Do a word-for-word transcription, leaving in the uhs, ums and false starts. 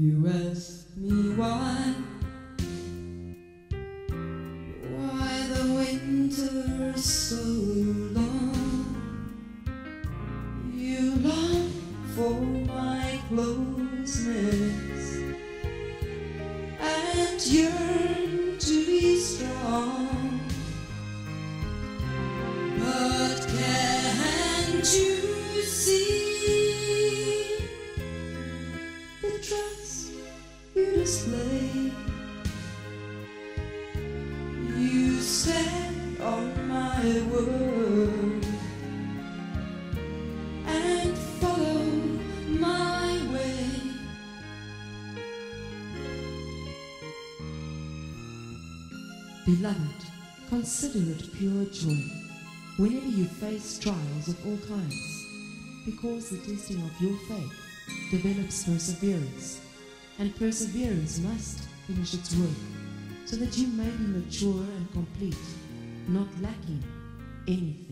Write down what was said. You ask me why, why the winter is so long. You long for my closeness and yearn to be strong, but can't you see the trust you display? You stand on my word and follow my way. Beloved, consider it pure joy whenever you face trials of all kinds, because the testing of your faith develops perseverance, and perseverance must finish its work, so that you may be mature and complete, not lacking anything.